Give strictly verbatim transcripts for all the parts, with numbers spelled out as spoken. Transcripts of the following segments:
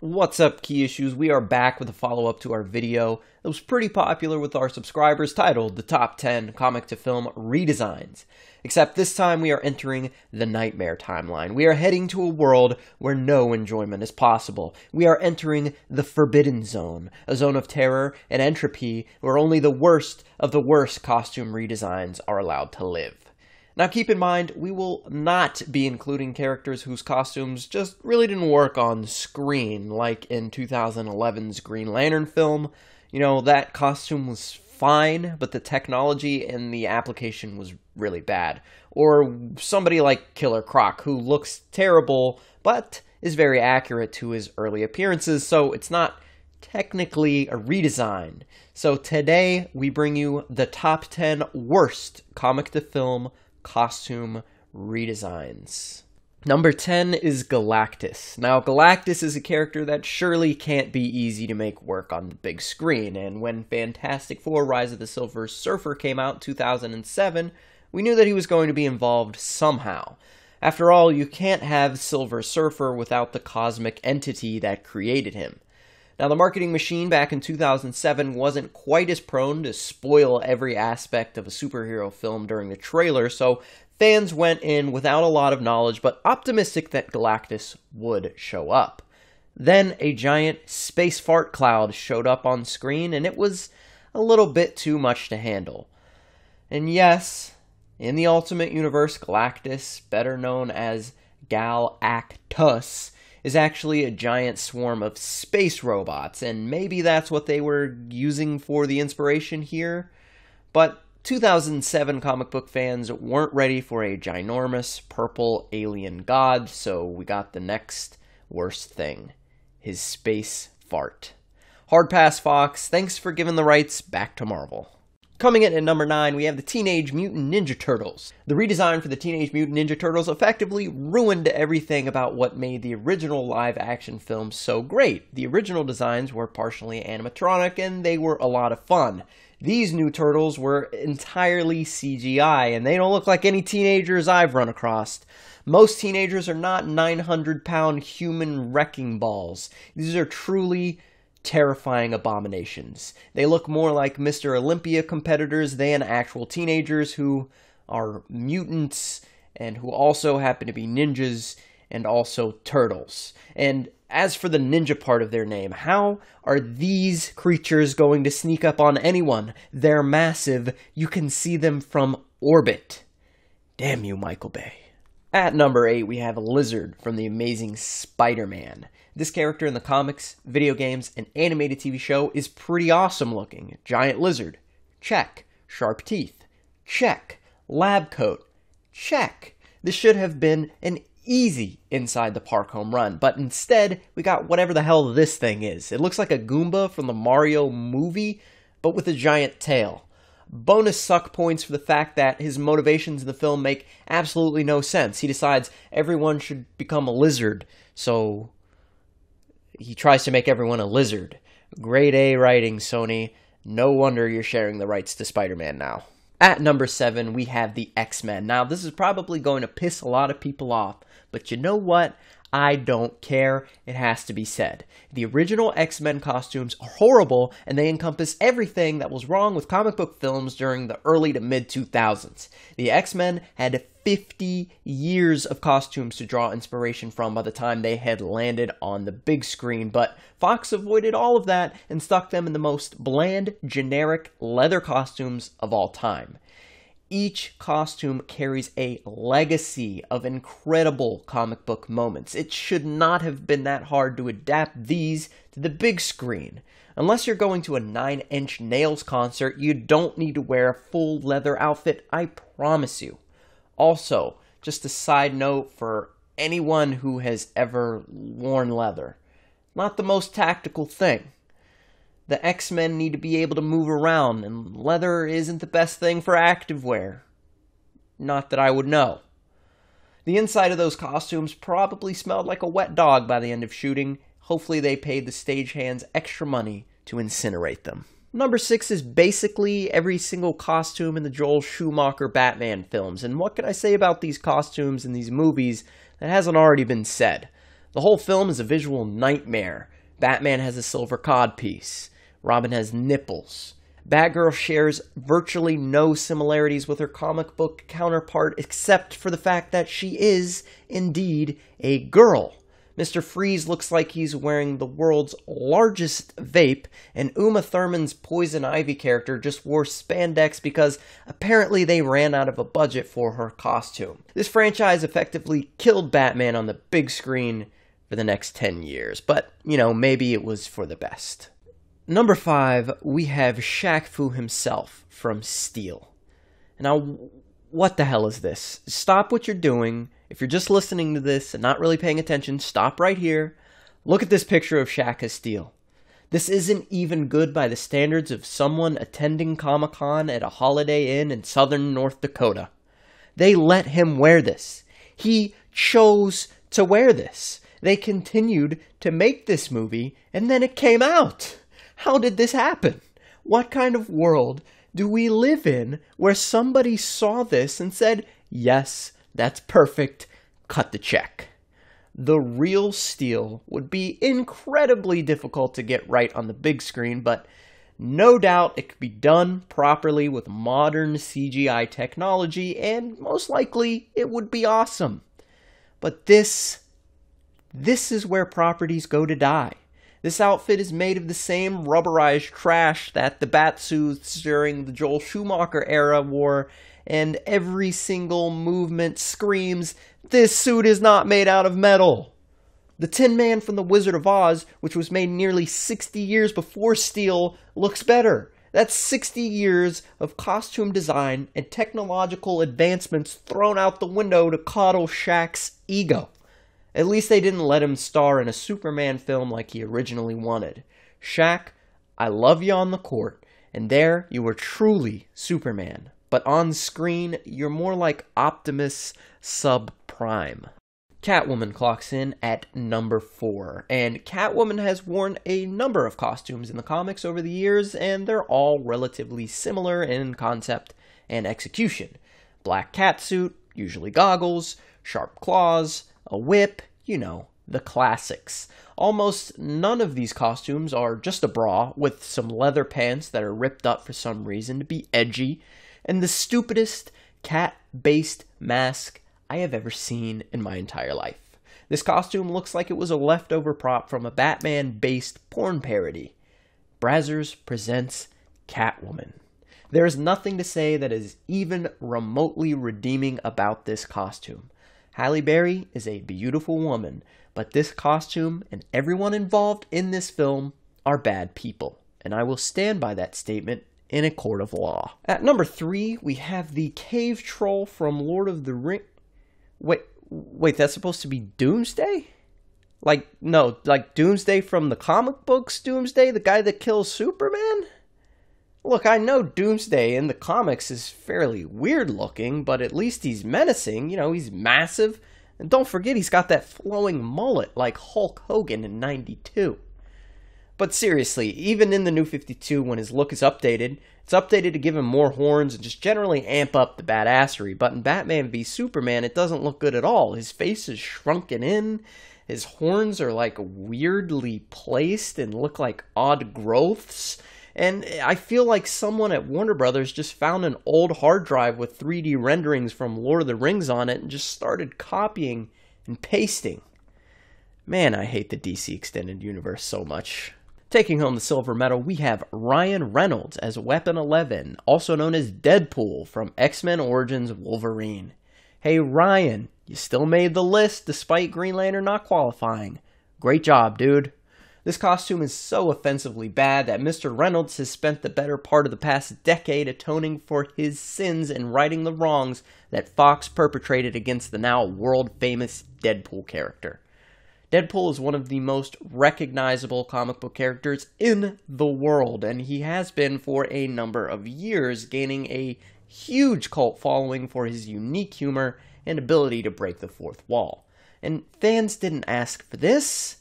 What's up, Key Issues? We are back with a follow-up to our video that was pretty popular with our subscribers, titled The Top ten Comic-to-Film Redesigns. Except this time we are entering the nightmare timeline. We are heading to a world where no enjoyment is possible. We are entering the Forbidden Zone, a zone of terror and entropy where only the worst of the worst costume redesigns are allowed to live. Now keep in mind, we will not be including characters whose costumes just really didn't work on screen, like in two thousand eleven's Green Lantern film. You know, that costume was fine, but the technology and the application was really bad. Or somebody like Killer Croc, who looks terrible, but is very accurate to his early appearances, so it's not technically a redesign. So today, we bring you the top ten worst comic-to-film costume redesigns. Number ten is Galactus. Now, Galactus is a character that surely can't be easy to make work on the big screen, and when Fantastic Four Rise of the Silver Surfer came out in two thousand seven, we knew that he was going to be involved somehow. After all, you can't have Silver Surfer without the cosmic entity that created him. Now, the marketing machine back in two thousand seven wasn't quite as prone to spoil every aspect of a superhero film during the trailer, so fans went in without a lot of knowledge, but optimistic that Galactus would show up. Then a giant space fart cloud showed up on screen, and it was a little bit too much to handle. And yes, in the Ultimate Universe, Galactus, better known as Galactus, is actually a giant swarm of space robots, and maybe that's what they were using for the inspiration here. But two thousand seven comic book fans weren't ready for a ginormous purple alien god, so we got the next worst thing, his space fart. Hard pass, Fox. Thanks for giving the rights back to Marvel. Coming in at number nine, we have the Teenage Mutant Ninja Turtles. The redesign for the Teenage Mutant Ninja Turtles effectively ruined everything about what made the original live-action film so great. The original designs were partially animatronic, and they were a lot of fun. These new turtles were entirely C G I, and they don't look like any teenagers I've run across. Most teenagers are not nine hundred pound human wrecking balls. These are truly terrifying abominations. They look more like Mister Olympia competitors than actual teenagers who are mutants and who also happen to be ninjas and also turtles. And as for the ninja part of their name, how are these creatures going to sneak up on anyone? They're massive. You can see them from orbit. Damn you, Michael Bay. At number eight, we have Lizard from The Amazing Spider-Man. This character in the comics, video games, and animated T V show is pretty awesome looking. Giant lizard. Check. Sharp teeth. Check. Lab coat. Check. This should have been an easy inside the park home run, but instead, we got whatever the hell this thing is. It looks like a Goomba from the Mario movie, but with a giant tail. Bonus suck points for the fact that his motivations in the film make absolutely no sense. He decides everyone should become a lizard, so he tries to make everyone a lizard. Grade A writing, Sony. No wonder you're sharing the rights to Spider-Man now. At number seven, we have the X-Men. Now, this is probably going to piss a lot of people off, but you know what? I don't care. It has to be said. The original X-Men costumes are horrible, and they encompass everything that was wrong with comic book films during the early to mid two thousands. The X-Men had fifty years of costumes to draw inspiration from by the time they had landed on the big screen, but Fox avoided all of that and stuck them in the most bland, generic leather costumes of all time. Each costume carries a legacy of incredible comic book moments. It should not have been that hard to adapt these to the big screen. Unless you're going to a Nine Inch Nails concert, you don't need to wear a full leather outfit, I promise you. Also, just a side note for anyone who has ever worn leather, not the most tactical thing. The X-Men need to be able to move around, and leather isn't the best thing for activewear. Not that I would know. The inside of those costumes probably smelled like a wet dog by the end of shooting. Hopefully they paid the stagehands extra money to incinerate them. Number six is basically every single costume in the Joel Schumacher Batman films. And what can I say about these costumes in these movies that hasn't already been said? The whole film is a visual nightmare. Batman has a silver codpiece. Robin has nipples. Batgirl shares virtually no similarities with her comic book counterpart except for the fact that she is, indeed, a girl. Mister Freeze looks like he's wearing the world's largest vape, and Uma Thurman's Poison Ivy character just wore spandex because apparently they ran out of a budget for her costume. This franchise effectively killed Batman on the big screen for the next ten years, but, you know, maybe it was for the best. Number five, we have Shaq Fu himself from Steel. Now, what the hell is this? Stop what you're doing. If you're just listening to this and not really paying attention, stop right here. Look at this picture of Shaq as Steel. This isn't even good by the standards of someone attending Comic-Con at a Holiday Inn in southern North Dakota. They let him wear this. He chose to wear this. They continued to make this movie, and then it came out. How did this happen? What kind of world do we live in where somebody saw this and said, yes, that's perfect, cut the check? The real Steel would be incredibly difficult to get right on the big screen, but no doubt it could be done properly with modern C G I technology, and most likely it would be awesome. But this, this is where properties go to die. This outfit is made of the same rubberized trash that the Batsuits during the Joel Schumacher era wore, and every single movement screams, this suit is not made out of metal. The Tin Man from The Wizard of Oz, which was made nearly sixty years before Steel, looks better. That's sixty years of costume design and technological advancements thrown out the window to coddle Shaq's ego. At least they didn't let him star in a Superman film like he originally wanted. Shaq, I love you on the court, and there you were truly Superman. But on screen, you're more like Optimus Sub-Prime. Catwoman clocks in at number four, and Catwoman has worn a number of costumes in the comics over the years, and they're all relatively similar in concept and execution. Black catsuit, usually goggles, sharp claws, a whip, you know, the classics. Almost none of these costumes are just a bra with some leather pants that are ripped up for some reason to be edgy, and the stupidest cat-based mask I have ever seen in my entire life. This costume looks like it was a leftover prop from a Batman-based porn parody. Brazzers presents Catwoman. There is nothing to say that is even remotely redeeming about this costume. Halle Berry is a beautiful woman, but this costume and everyone involved in this film are bad people, and I will stand by that statement in a court of law. At number three, we have the cave troll from Lord of the Ring. Wait, wait, that's supposed to be Doomsday? Like, no, like Doomsday from the comic books Doomsday? The guy that kills Superman? Look, I know Doomsday in the comics is fairly weird looking, but at least he's menacing, you know, he's massive. And don't forget he's got that flowing mullet like Hulk Hogan in ninety-two. But seriously, even in the New fifty-two, when his look is updated, it's updated to give him more horns and just generally amp up the badassery. But in Batman v Superman, it doesn't look good at all. His face is shrunken in, his horns are like weirdly placed and look like odd growths. And I feel like someone at Warner Brothers just found an old hard drive with three D renderings from Lord of the Rings on it and just started copying and pasting. Man, I hate the D C Extended Universe so much. Taking home the silver medal, we have Ryan Reynolds as Weapon eleven, also known as Deadpool from X-Men Origins Wolverine. Hey Ryan, you still made the list despite Green Lantern not qualifying. Great job, dude. This costume is so offensively bad that Mister Reynolds has spent the better part of the past decade atoning for his sins and righting the wrongs that Fox perpetrated against the now world-famous Deadpool character. Deadpool is one of the most recognizable comic book characters in the world, and he has been for a number of years, gaining a huge cult following for his unique humor and ability to break the fourth wall. And fans didn't ask for this.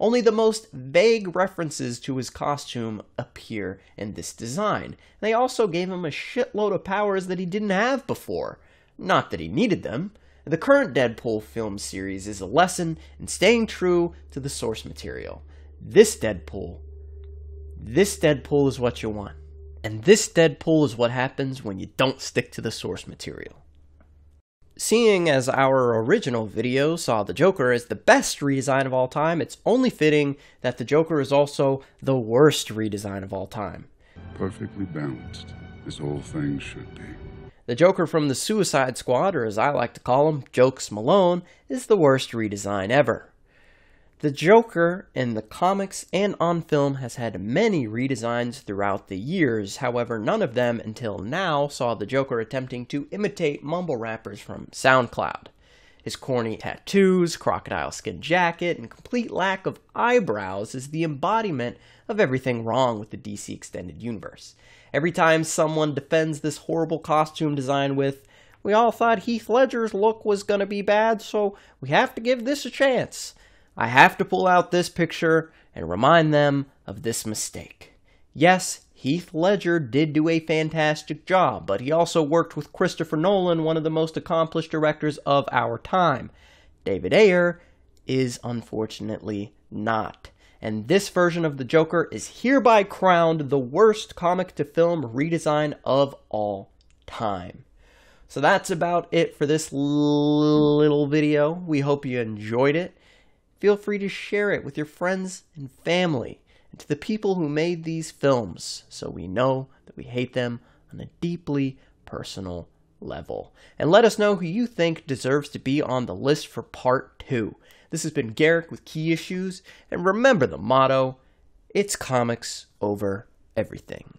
Only the most vague references to his costume appear in this design. They also gave him a shitload of powers that he didn't have before. Not that he needed them. The current Deadpool film series is a lesson in staying true to the source material. This Deadpool, this Deadpool is what you want. And this Deadpool is what happens when you don't stick to the source material. Seeing as our original video saw the Joker as the best redesign of all time, it's only fitting that the Joker is also the worst redesign of all time. Perfectly balanced, as all things should be. The Joker from the Suicide Squad, or as I like to call him, Jokes Malone, is the worst redesign ever. The Joker in the comics and on film has had many redesigns throughout the years, however none of them until now saw the Joker attempting to imitate mumble rappers from SoundCloud. His corny tattoos, crocodile skin jacket, and complete lack of eyebrows is the embodiment of everything wrong with the D C Extended Universe. Every time someone defends this horrible costume design with, "We all thought Heath Ledger's look was gonna be bad, so we have to give this a chance," I have to pull out this picture and remind them of this mistake. Yes, Heath Ledger did do a fantastic job, but he also worked with Christopher Nolan, one of the most accomplished directors of our time. David Ayer is unfortunately not. And this version of the Joker is hereby crowned the worst comic-to-film redesign of all time. So that's about it for this little video. We hope you enjoyed it. Feel free to share it with your friends and family, and to the people who made these films, so we know that we hate them on a deeply personal level. And let us know who you think deserves to be on the list for part two. This has been Garrick with Key Issues, and remember the motto, it's comics over everything.